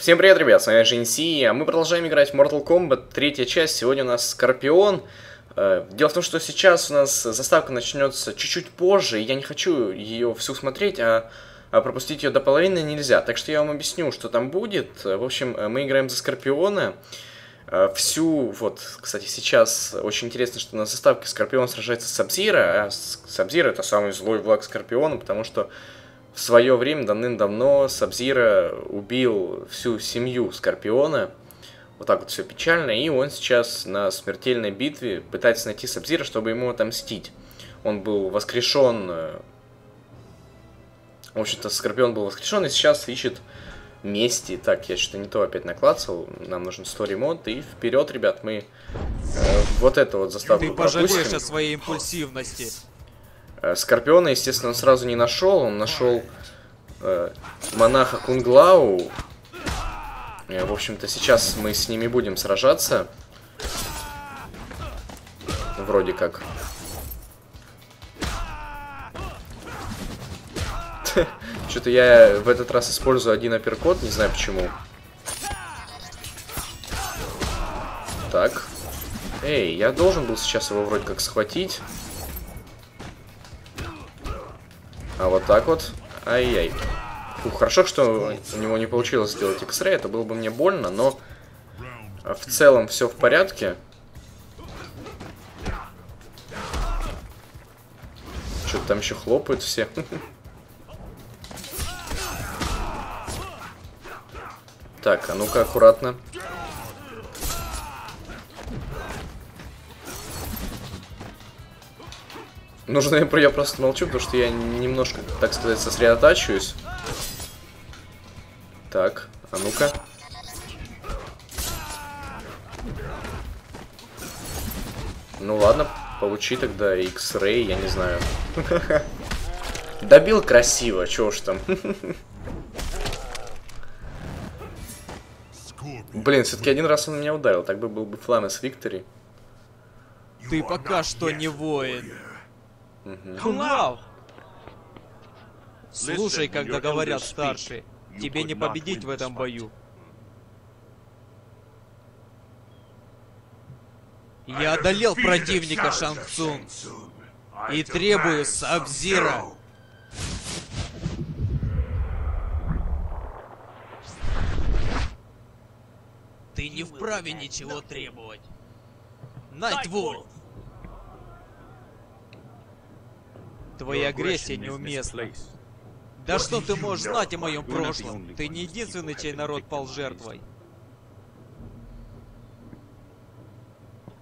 Всем привет, ребят, с вами Джинси, а мы продолжаем играть в Mortal Kombat, третья часть, сегодня у нас Скорпион. Дело в том, что сейчас у нас заставка начнется чуть-чуть позже, и я не хочу ее всю смотреть, а пропустить ее до половины нельзя. Так что я вам объясню, что там будет. В общем, мы играем за Скорпиона. Всю, вот, кстати, сейчас очень интересно, что на заставке Скорпион сражается с Саб-Зиро, а Саб-Зиро это самый злой враг Скорпиона, потому что в свое время, давным-давно, Саб-Зиро убил всю семью Скорпиона. Вот так вот все печально. И он сейчас на смертельной битве пытается найти Саб-Зиро, чтобы ему отомстить. Он был воскрешен. В общем-то, Скорпион был воскрешен и сейчас ищет мести. Так, я что-то не то опять наклацал. Нам нужен стори-мод. И вперед, ребят, мы вот это вот заставку пропустим. Ты пожалеешь о своей импульсивности. Скорпиона, естественно, он сразу не нашел. Он нашел монаха Кунглау. В общем-то, сейчас мы с ними будем сражаться. Вроде как. Что-то я в этот раз использую один апперкот, не знаю почему. Так. Эй, я должен был сейчас его вроде как схватить. А вот так вот. Ай-яй. Фу, хорошо, что у него не получилось сделать X-Ray. Это было бы мне больно, но в целом все в порядке. Что-то там еще хлопают все. Так, а ну-ка аккуратно. Нужно, я просто молчу, потому что я немножко, так сказать, сосредотачиваюсь. Так, а ну-ка. Ну ладно, получи тогда X-Ray, я не знаю. Добил красиво, чё уж там. Блин, все-таки один раз он меня ударил, так бы был бы Flames Victory. Ты пока что не воин. Кунглау! Слушай, когда говорят старшие, тебе не победить в этом бою. Я одолел противника Шан Цунг и требую Саб-Зиро. Ты не вправе ничего требовать. Найтвульф! Твоя агрессия неуместна. Да что ты можешь знать о моем прошлом? Ты не единственный, чей народ пал жертвой.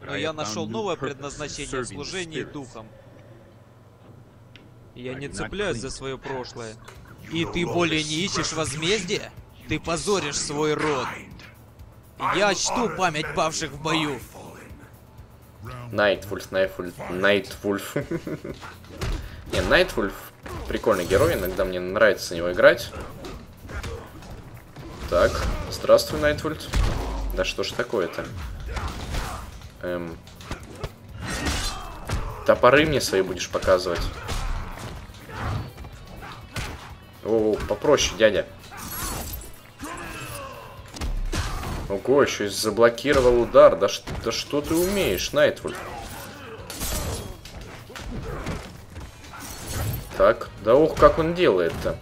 Но я нашел новое предназначение в служении духом. Я не цепляюсь за свое прошлое. И ты более не ищешь возмездия? Ты позоришь свой род. Я чту память павших в бою. Найтвульф, Найтвульф, Найтвульф. Не, Найтвульф прикольный герой, иногда мне нравится за него играть. Так, здравствуй, Найтвульф. Да что ж такое-то? Топоры мне свои будешь показывать. О, попроще, дядя. Ого, еще и заблокировал удар. Да что ты умеешь, Найтвульф? Так, да ух, как он делает-то.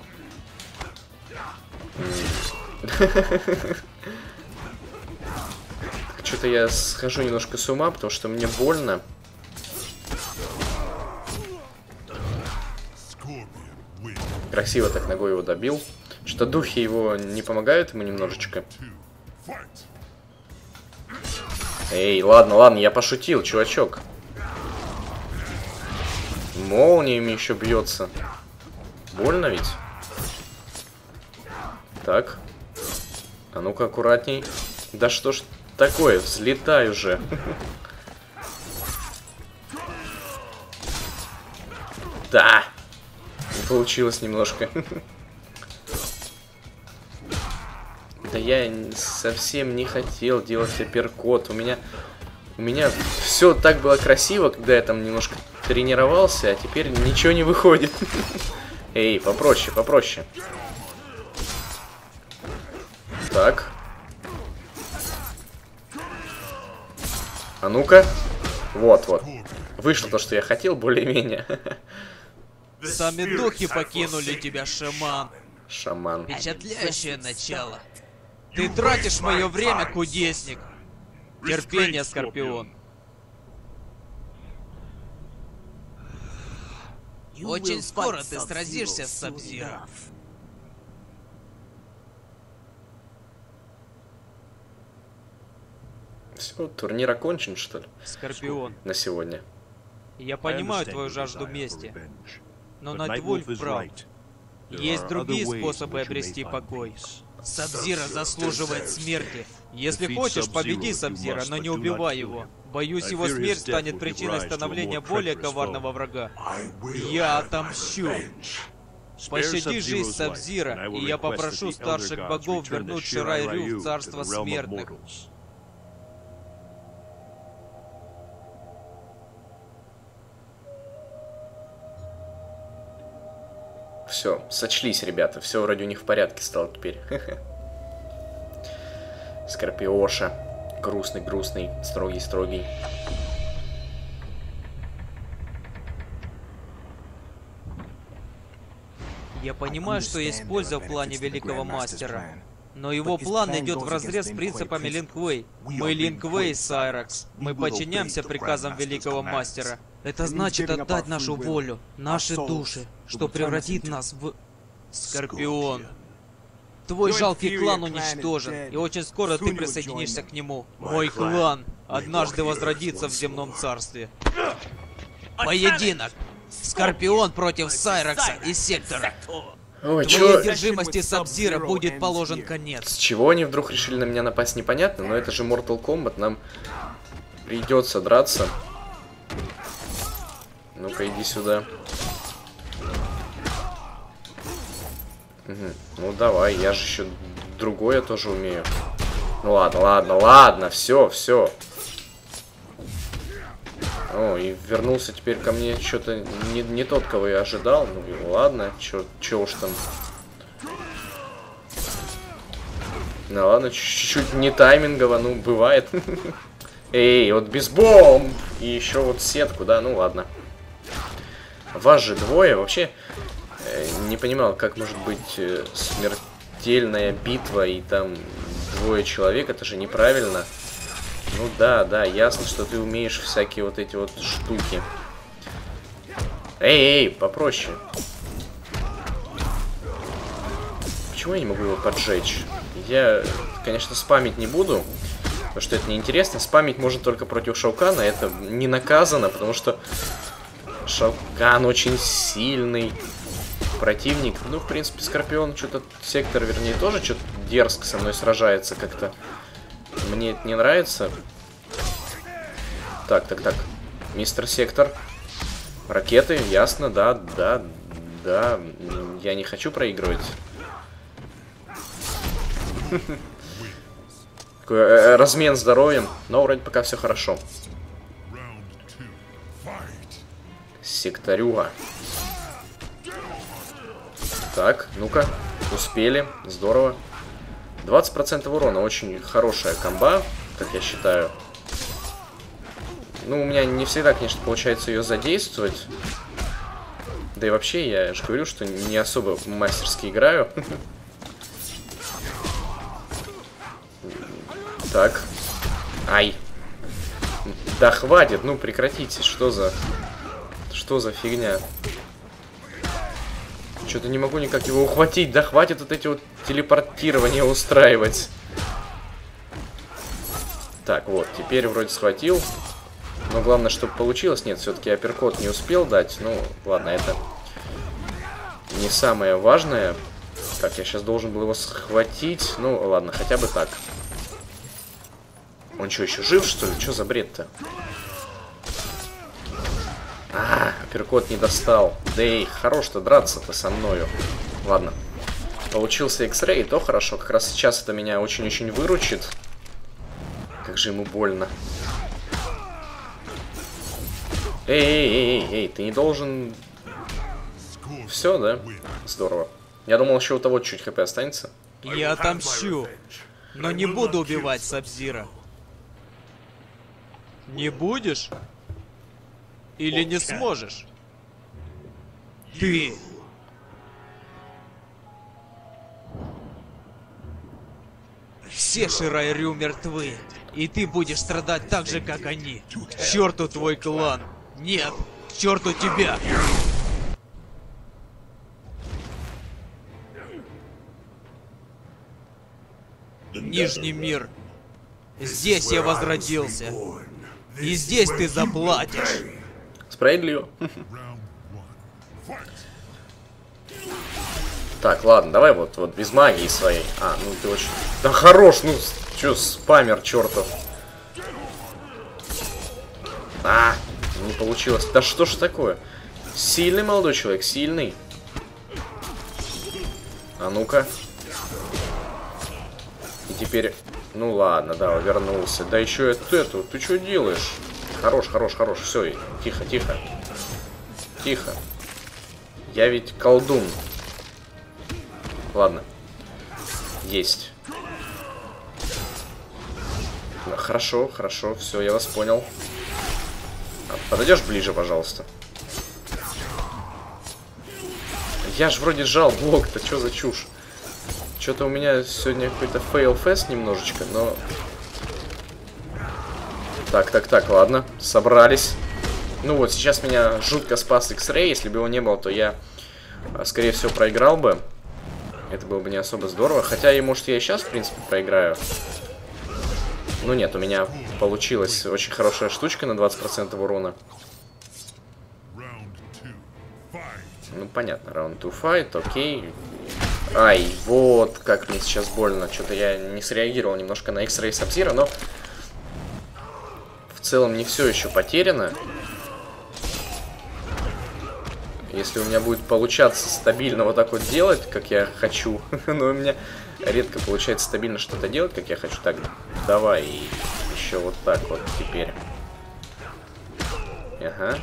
Что-то я схожу немножко с ума, потому что мне больно. Красиво так ногой его добил. Что-то духи его не помогают ему немножечко. Эй, ладно, ладно, я пошутил, чувачок. Молниями еще бьется. Больно ведь? Так. А ну-ка аккуратней. Да что ж такое? Взлетай уже. Да. Не получилось немножко. Да я совсем не хотел делать апперкот. У меня все так было красиво, когда я там немножко тренировался, а теперь ничего не выходит. Эй, попроще, попроще. Так. А ну-ка. Вот. Вышло то, что я хотел, более-менее. Сами духи покинули тебя, шаман. Шаман. Впечатляющее начало. Ты тратишь мое время, кудесник. Терпение, Скорпион. Очень скоро ты сразишься с Саб-Зиро. Все, турнир окончен, что ли? Скорпион. На сегодня. Я понимаю твою жажду мести, но Найтвульф прав. Есть другие способы обрести покой. Саб-Зиро заслуживает смерти. Если хочешь, победи Саб-Зиро, но не убивай его. Боюсь, его смерть станет причиной становления более коварного врага. Я отомщу. Пощади жизнь Саб-Зиро, и я попрошу старших богов вернуть Ширай-Рю в царство смертных. Все, сочлись, ребята. Все вроде у них в порядке стало теперь. Скорпиоша. Грустный. Строгий. Я понимаю, что есть польза в плане великого мастера. Но его план идет вразрез с принципами Лин Куэй. Мы Лин Куэй, Сайракс. Мы подчиняемся приказам великого мастера. Это значит отдать нашу волю, наши души, что превратит нас в... Скорпион. Твой жалкий клан уничтожен, и очень скоро ты присоединишься к нему. Мой клан однажды возродится в земном царстве. Поединок! Скорпион против Сайракса и Сектора. Ой, твоей одержимости Саб-Зиро будет положен конец. С чего они вдруг решили на меня напасть, непонятно, но это же Mortal Kombat, нам придется драться. Ну-ка, иди сюда. Угу. Ну давай, я же еще другое тоже умею. Ну ладно, все. О, и вернулся теперь ко мне что-то не тот, кого я ожидал. Ну ладно, че уж там. Ну ладно, чуть-чуть не таймингово, ну бывает. Эй, вот бейсбол! И еще вот сетку, да, ну ладно. Вас же двое, вообще не понимал, как может быть смертельная битва и там двое человек, это же неправильно. Ну да, ясно, что ты умеешь всякие вот эти вот штуки. Эй, попроще. Почему я не могу его поджечь? Я, конечно, спамить не буду, потому что это неинтересно. Спамить можно только против Шао Кана, это не наказано, потому что Шао Кан очень сильный противник. Ну, в принципе, Скорпион что-то, Сектор, вернее, тоже что-то дерзко со мной сражается как-то. Мне это не нравится. Так. Мистер Сектор. Ракеты, ясно, да. Я не хочу проигрывать. Размен здоровьем. Но вроде пока все хорошо. Секторюга. Так, ну-ка. Успели. Здорово. 20% урона. Очень хорошая комба, как я считаю. Ну, у меня не всегда, конечно, получается ее задействовать. Да и вообще, я же говорю, что не особо мастерски играю. Так. Ай. Да хватит, ну прекратите. Что за фигня? Что-то не могу никак его ухватить. Да хватит вот эти вот телепортирования устраивать. Так, вот. Теперь вроде схватил. Но главное, чтобы получилось. Нет, все-таки апперкот не успел дать. Ну, ладно, это не самое важное. Так, я сейчас должен был его схватить. Ну, ладно, хотя бы так. Он что, еще жив, что ли? Что за бред-то? Апперкот не достал. Да и хорош-то драться-то со мною. Ладно. Получился X-Ray, то хорошо. Как раз сейчас это меня очень-очень выручит. Как же ему больно. Эй, ты не должен... Все, да? Здорово. Я думал, еще у того чуть-чуть хп останется. Я отомщу, но не буду убивать Саб-Зиро. Не будешь? Или не сможешь? Ты! Все Ширай-Рю мертвы, и ты будешь страдать так же, как они. К черту твой клан! Нет, к черту тебя! Нижний мир. Здесь я возродился. И здесь ты заплатишь. Справедливо. Так, ладно, давай вот без магии своей. А, ну ты очень... Да хорош, ну чё, спамер чертов. А, не получилось. Да что ж такое? Сильный молодой человек, сильный. А ну-ка. И теперь... Ну ладно, да, вернулся. Да еще эту. Ты что делаешь? Хорош, хорош, хорош. Все, тихо, тихо. Тихо. Я ведь колдун. Ладно. Есть. Да, хорошо, хорошо. Все, я вас понял. Подойдешь ближе, пожалуйста. Я ж вроде жал блок-то. Что за чушь? Что-то у меня сегодня какой-то фейл-фест немножечко, но... Так, ладно. Собрались. Ну вот, сейчас меня жутко спас X-Ray. Если бы его не было, то я, скорее всего, проиграл бы. Это было бы не особо здорово. Хотя, и может, я и сейчас, в принципе, проиграю. Ну нет, у меня получилась очень хорошая штучка на 20% урона. Ну понятно, раунд 2 fight, окей. Ай, вот как мне сейчас больно. Что-то я не среагировал немножко на X-Ray Саб-Зиро, но в целом не все еще потеряно. Если у меня будет получаться стабильно вот так вот делать, как я хочу, но у меня редко получается стабильно что-то делать, как я хочу. Так, давай еще вот так вот теперь. Ага.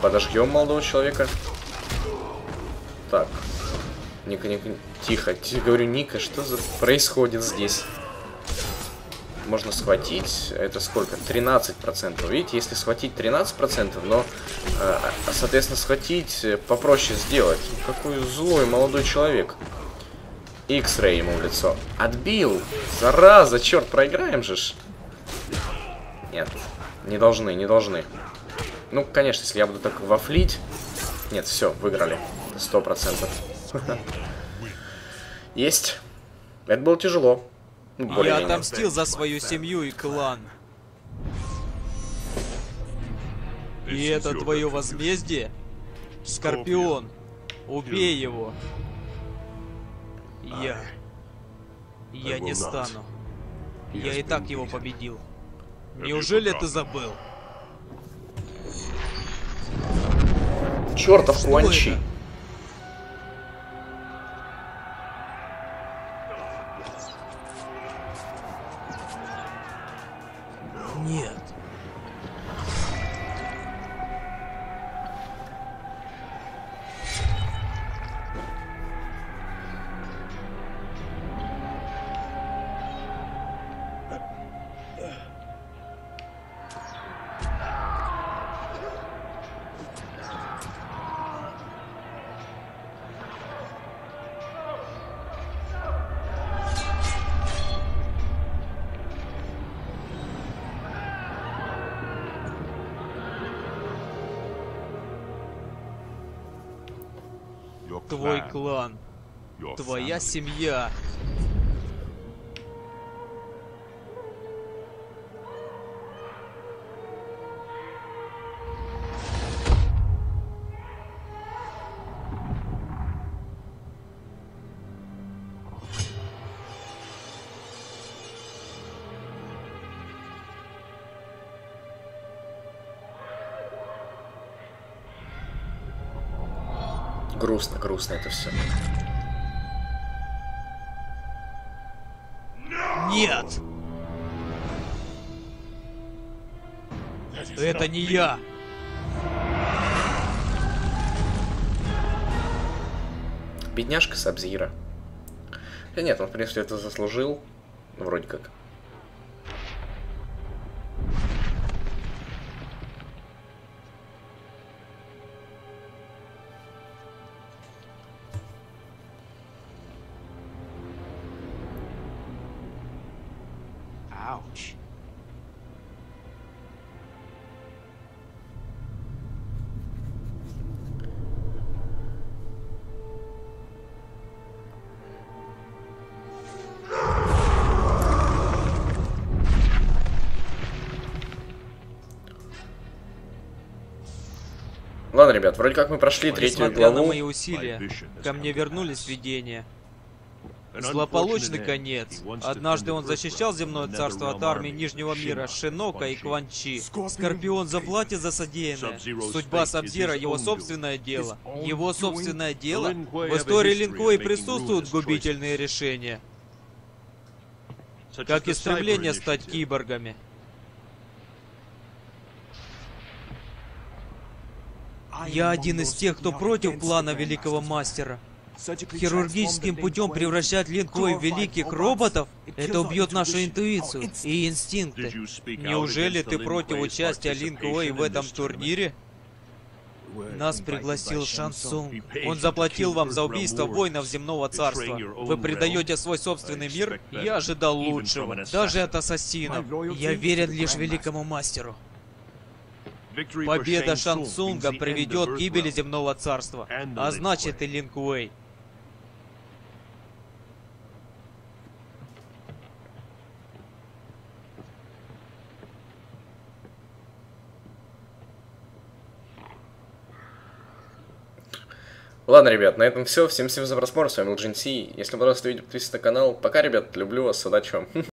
Подождем молодого человека. Так. Ника, тихо, говорю, Ника, что за происходит здесь? Можно схватить, это сколько? 13%. Видите, если схватить 13%, но, соответственно, схватить попроще сделать. Какой злой молодой человек. X-Ray ему в лицо. Отбил! Зараза, черт, проиграем же ж. Нет, не должны. Ну, конечно, если я буду так вафлить... Нет, все, выиграли. 100%. Есть. Это было тяжело. Я отомстил за свою семью и клан. И это твое возмездие? Скорпион, убей его. Я не стану. Я и так его победил. Неужели ты забыл? Чертов Куан Чи. Нет. Твой клан, твоя семья. Грустно, грустно это все. Нет! Это не я! Бедняжка Саб-Зиро. Да нет, он, в принципе, это заслужил. Вроде как. Ладно, ребят, вроде как мы прошли третью главу. Несмотря на мои усилия, ко мне вернулись видения. Злополучный конец. Однажды он защищал земное царство от армии Нижнего мира, Шинока и Куан Чи. Скорпион заплатит за содеянное. Судьба Саб-Зиро — его собственное дело. Его собственное дело? В истории Лин Куэй присутствуют губительные решения. Как и стремление стать киборгами. Я один из тех, кто против плана великого мастера. Хирургическим путем превращать Лин Куэй в великих роботов? Это убьет нашу интуицию и инстинкты. Неужели ты против участия Лин Куэй в этом турнире? Нас пригласил Шан Цунг. Он заплатил вам за убийство воинов земного царства. Вы предаете свой собственный мир? Я ожидал лучшего. Даже от ассасинов. Я верен лишь великому мастеру. Победа Шан Цунга приведет к гибели земного царства, а значит и Лин Куэй. Ладно, ребят, на этом все. Всем спасибо за просмотр. С вами был Джинси. Если понравилось это видео, подписывайтесь на канал. Пока, ребят, люблю вас. Удачи вам.